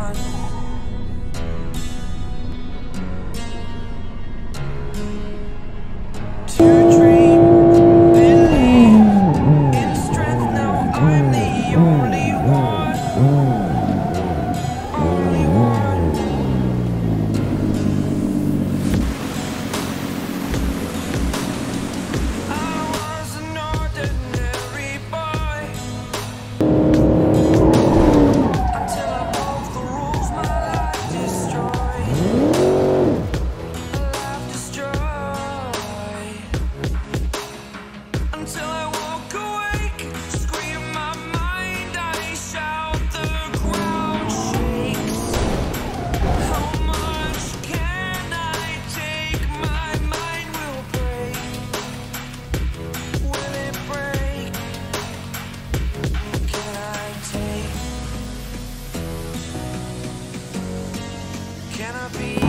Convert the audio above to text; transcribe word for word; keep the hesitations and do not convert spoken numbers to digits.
Can I be